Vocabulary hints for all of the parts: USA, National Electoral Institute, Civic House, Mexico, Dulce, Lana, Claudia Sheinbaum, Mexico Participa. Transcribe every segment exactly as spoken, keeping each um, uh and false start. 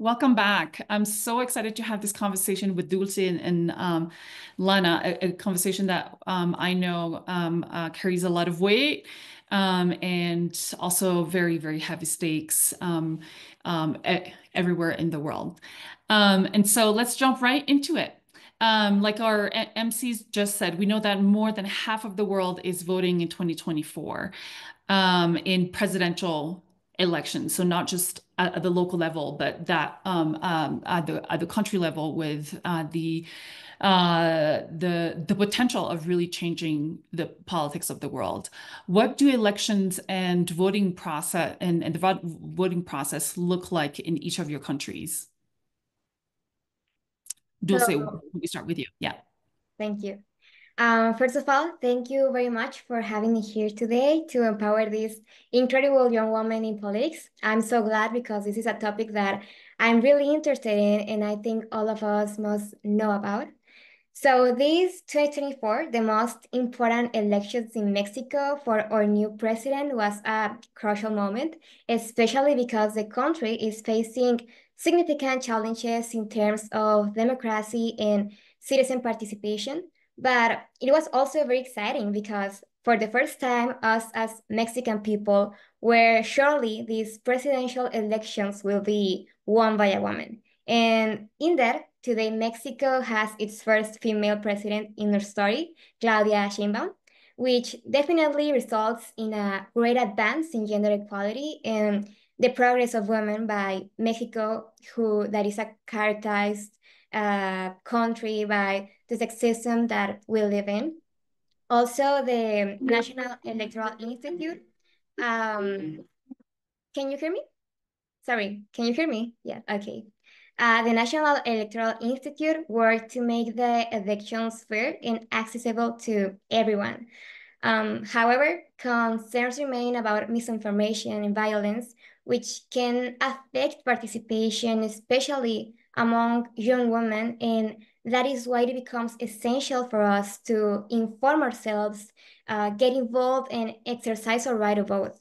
Welcome back. I'm so excited to have this conversation with Dulce and, and um, Lana, a, a conversation that um, I know um, uh, carries a lot of weight um, and also very, very heavy stakes um, um, everywhere in the world. Um, and so let's jump right into it. Um, like our M Cs just said, we know that more than half of the world is voting in twenty twenty-four um, in presidential elections. So not just at, at the local level, but that um, um, at the at the country level, with uh, the uh, the the potential of really changing the politics of the world. What do elections and voting process and, and the voting process look like in each of your countries? Dulce, so, we start with you. Yeah. Thank you. Um, first of all, thank you very much for having me here today to empower these incredible young women in politics. I'm so glad because this is a topic that I'm really interested in and I think all of us must know about. So this twenty twenty-four, the most important elections in Mexico for our new president, was a crucial moment, especially because the country is facing significant challenges in terms of democracy and citizen participation. But it was also very exciting because for the first time, us as Mexican people were surely these presidential elections will be won by a woman. And in that, today, Mexico has its first female president in our story, Claudia Sheinbaum, which definitely results in a great advance in gender equality and the progress of women by Mexico, who that is a characterized uh, country by the sexism that we live in. Also, the National Electoral Institute. Um, can you hear me? Sorry, can you hear me? Yeah, okay. Uh, the National Electoral Institute worked to make the elections fair and accessible to everyone. Um, however, concerns remain about misinformation and violence, which can affect participation, especially among young women, and that is why it becomes essential for us to inform ourselves, uh, get involved, and exercise our right to vote.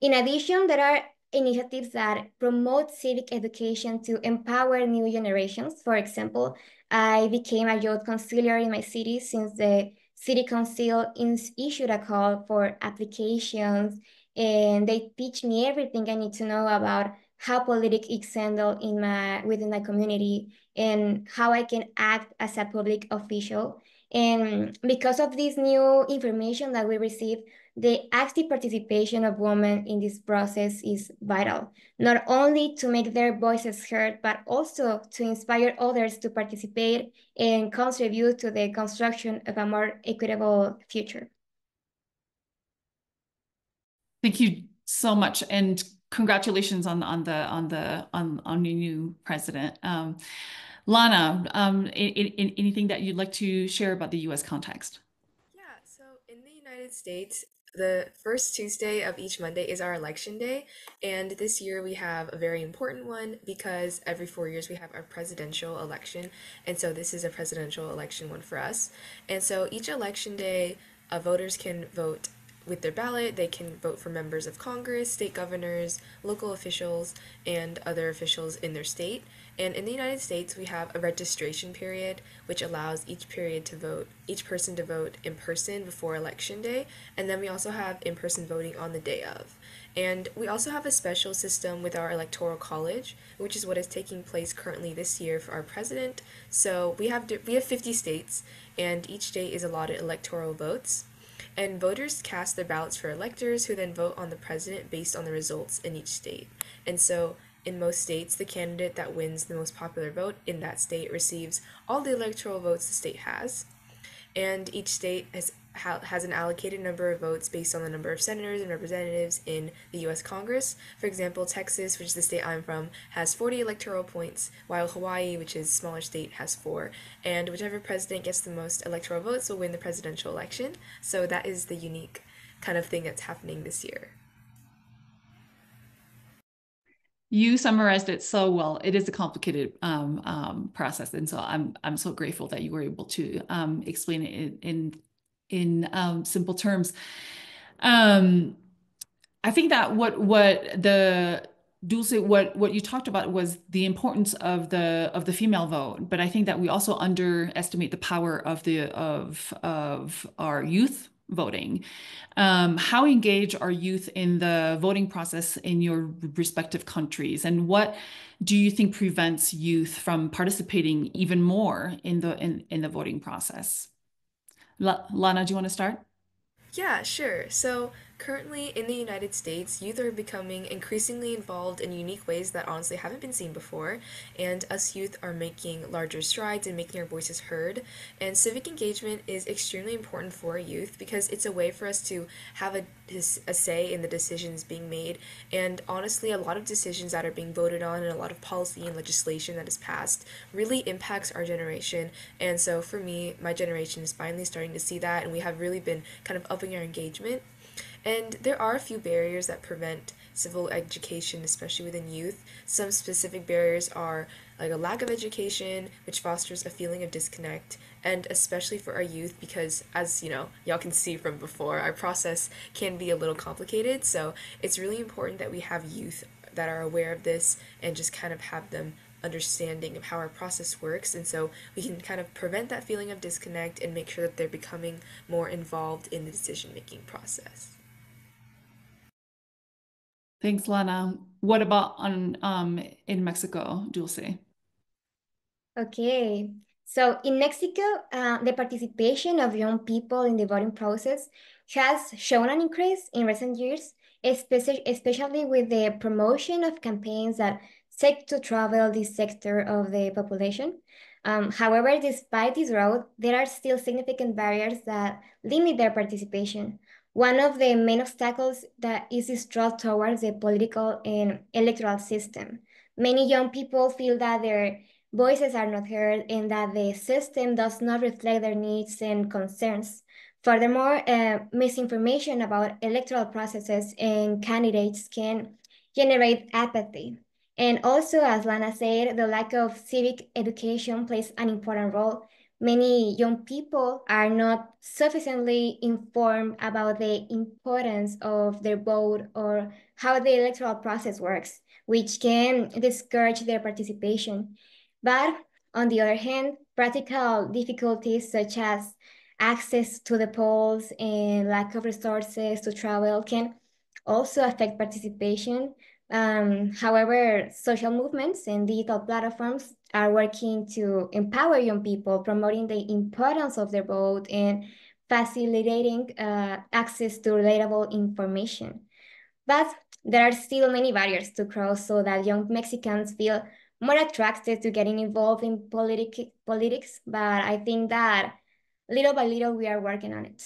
In addition, there are initiatives that promote civic education to empower new generations. For example, I became a youth counselor in my city since the City Council issued a call for applications, and they teach me everything I need to know about how politics is handled in my, within my community and how I can act as a public official. And because of this new information that we receive, the active participation of women in this process is vital, not only to make their voices heard, but also to inspire others to participate and contribute to the construction of a more equitable future. Thank you so much, and congratulations on on the on the on on your new president, um, Lana. Um, in, in, anything that you'd like to share about the U S context? Yeah. So in the United States, the first Tuesday of each Monday is our election day, and this year we have a very important one because every four years we have our presidential election, and so this is a presidential election one for us. And so each election day, uh, voters can vote with their ballot. They can vote for members of Congress, state governors, local officials, and other officials in their state. And in the United States, we have a registration period, which allows each period to vote, each person to vote in person before election day. And then we also have in-person voting on the day of. And we also have a special system with our electoral college, which is what is taking place currently this year for our president. So we have we have fifty states, and each state is allotted electoral votes. And voters cast their ballots for electors, who then vote on the president based on the results in each state. And so in most states, the candidate that wins the most popular vote in that state receives all the electoral votes the state has. And each state has, ha has an allocated number of votes based on the number of senators and representatives in the U S Congress. For example, Texas, which is the state I'm from, has forty electoral points, while Hawaii, which is a smaller state, has four. And whichever president gets the most electoral votes will win the presidential election. So that is the unique kind of thing that's happening this year. You summarized it so well. It is a complicated um, um, process, and so I'm I'm so grateful that you were able to um, explain it in in, in um, simple terms. Um, I think that what what the Dulce, what, what you talked about was the importance of the of the female vote, but I think that we also underestimate the power of the of of our youth voting. Um, how engaged are youth in the voting process in your respective countries, and what do you think prevents youth from participating even more in the in, in the voting process? La- Lana, do you want to start? Yeah, sure. So currently in the United States, youth are becoming increasingly involved in unique ways that honestly haven't been seen before, and us youth are making larger strides in making our voices heard. And civic engagement is extremely important for youth because it's a way for us to have a, a say in the decisions being made, and honestly a lot of decisions that are being voted on and a lot of policy and legislation that is passed really impacts our generation. And so for me, my generation is finally starting to see that, and we have really been kind of upping our engagement. And there are a few barriers that prevent civil education, especially within youth. Some specific barriers are like a lack of education, which fosters a feeling of disconnect, and especially for our youth because, as you know, y'all can see from before, our process can be a little complicated. So it's really important that we have youth that are aware of this and just kind of have them understanding of how our process works, and so we can kind of prevent that feeling of disconnect and make sure that they're becoming more involved in the decision-making process. Thanks, Lana. What about on um, in Mexico, Dulce? Okay, so in Mexico, uh, the participation of young people in the voting process has shown an increase in recent years, especially with the promotion of campaigns that seek to travel this sector of the population. Um, however, despite this growth, there are still significant barriers that limit their participation. One of the main obstacles that is distrust towards the political and electoral system. Many young people feel that their voices are not heard and that the system does not reflect their needs and concerns. Furthermore, uh, misinformation about electoral processes and candidates can generate apathy. And also, as Lana said, the lack of civic education plays an important role. Many young people are not sufficiently informed about the importance of their vote or how the electoral process works, which can discourage their participation. But on the other hand, practical difficulties such as access to the polls and lack of resources to travel can also affect participation. Um, however, social movements and digital platforms are working to empower young people, promoting the importance of their vote and facilitating uh, access to relatable information. But there are still many barriers to cross so that young Mexicans feel more attracted to getting involved in politi- politics, but I think that little by little we are working on it.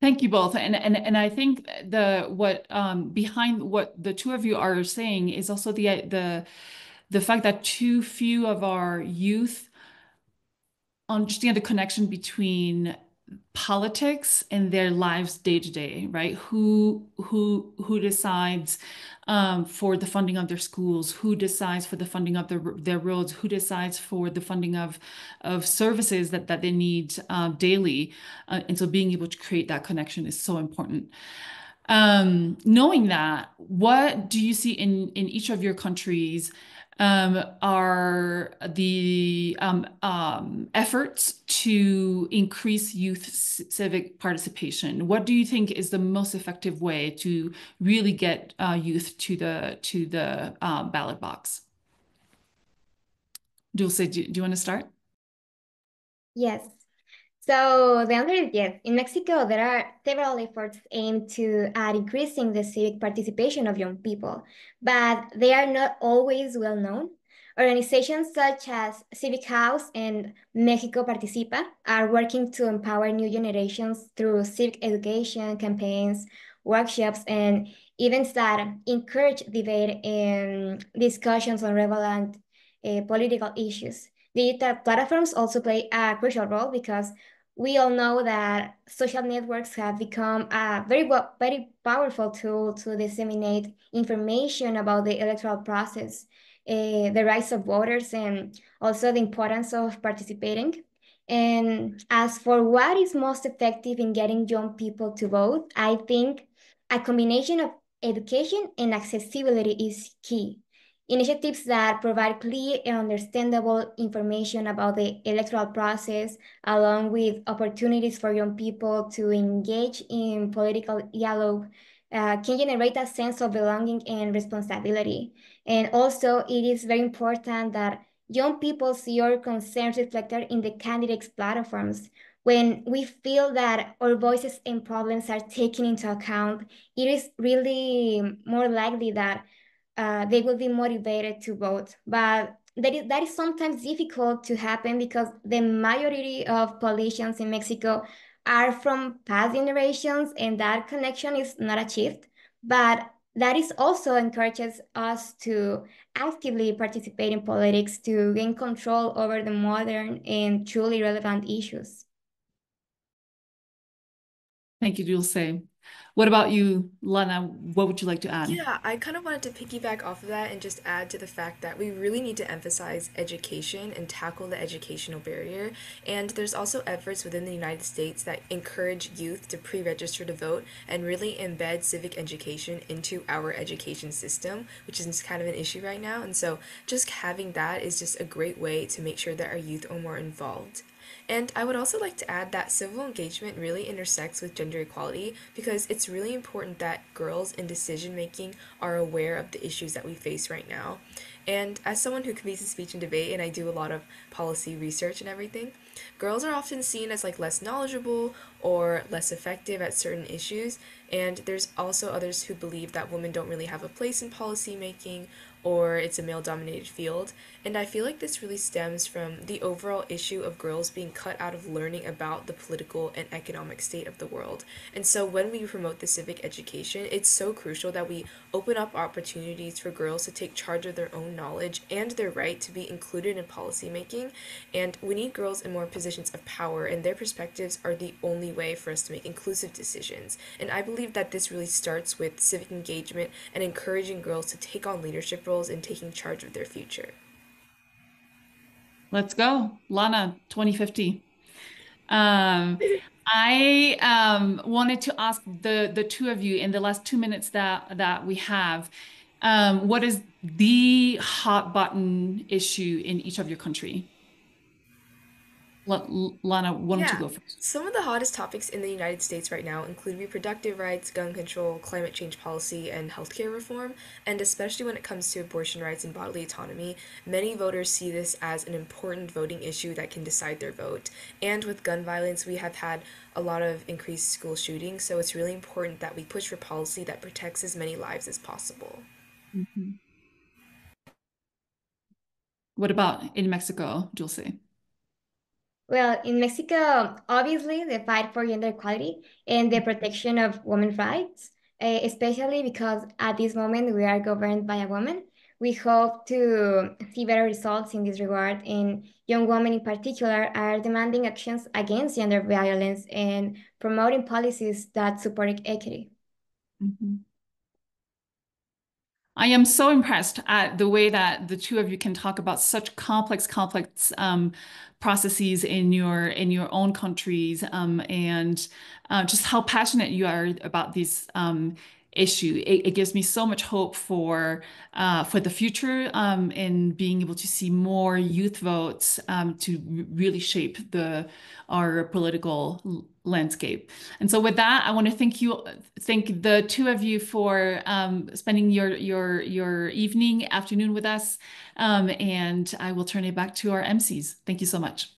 Thank you both. And, and, and I think the what um, behind what the two of you are saying is also the, the, the fact that too few of our youth understand the connection between politics and their lives day to day, right? Who, who, who decides um, for the funding of their schools? Who decides for the funding of their, their roads? Who decides for the funding of, of services that, that they need uh, daily? Uh, and so being able to create that connection is so important. Um, knowing that, what do you see in, in each of your countries Um, are the um, um, efforts to increase youth civic participation? What do you think is the most effective way to really get uh, youth to the to the uh, ballot box? Dulce, do, do you want to start? Yes. So the answer is yes. In Mexico, there are several efforts aimed to at increasing the civic participation of young people, but they are not always well known. Organizations such as Civic House and Mexico Participa are working to empower new generations through civic education campaigns, workshops, and events that encourage debate and discussions on relevant uh, political issues. Digital platforms also play a crucial role because we all know that social networks have become a very, very powerful tool to disseminate information about the electoral process, uh, the rights of voters, and also the importance of participating. And as for what is most effective in getting young people to vote, I think a combination of education and accessibility is key. Initiatives that provide clear and understandable information about the electoral process, along with opportunities for young people to engage in political dialogue, uh, can generate a sense of belonging and responsibility. And also, it is very important that young people see your concerns reflected in the candidates' platforms. When we feel that our voices and problems are taken into account, it is really more likely that uh, they will be motivated to vote. But that is, that is sometimes difficult to happen because the majority of politicians in Mexico are from past generations, and that connection is not achieved. But that is also encourages us to actively participate in politics to gain control over the modern and truly relevant issues. Thank you, Dulce. What about you, Lana? What would you like to add? Yeah, I kind of wanted to piggyback off of that and just add to the fact that we really need to emphasize education and tackle the educational barrier. And there's also efforts within the United States that encourage youth to pre-register to vote and really embed civic education into our education system, which is kind of an issue right now. And so just having that is just a great way to make sure that our youth are more involved. And I would also like to add that civil engagement really intersects with gender equality, because it's really important that girls in decision making are aware of the issues that we face right now. And as someone who convenes in speech and debate, and I do a lot of policy research and everything, girls are often seen as like less knowledgeable or less effective at certain issues. And there's also others who believe that women don't really have a place in policy making, or it's a male-dominated field. And I feel like this really stems from the overall issue of girls being cut out of learning about the political and economic state of the world. And so when we promote the civic education, it's so crucial that we open up opportunities for girls to take charge of their own knowledge and their right to be included in policymaking. And we need girls in more positions of power, and their perspectives are the only way for us to make inclusive decisions. And I believe that this really starts with civic engagement and encouraging girls to take on leadership roles in taking charge of their future. Let's go, Lana, twenty fifty. Um, I um, wanted to ask the, the two of you in the last two minutes that, that we have, um, what is the hot button issue in each of your country? Lana, why don't yeah. you go first? Some of the hottest topics in the United States right now include reproductive rights, gun control, climate change policy, and healthcare reform. And especially when it comes to abortion rights and bodily autonomy, many voters see this as an important voting issue that can decide their vote. And with gun violence, we have had a lot of increased school shootings, so it's really important that we push for policy that protects as many lives as possible. Mm-hmm. What about in Mexico, Dulce? Well, in Mexico, obviously, the fight for gender equality and the protection of women's rights, especially because at this moment we are governed by a woman. We hope to see better results in this regard, and young women in particular are demanding actions against gender violence and promoting policies that support equity. Mm-hmm. I am so impressed at the way that the two of you can talk about such complex, complex um, processes in your in your own countries, um, and uh, just how passionate you are about this um, issue. It, it gives me so much hope for uh, for the future, um, in being able to see more youth votes um, to really shape the our political landscape. And so with that, I want to thank you, thank the two of you for um, spending your your your evening, afternoon with us. Um, and I will turn it back to our M Cs. Thank you so much.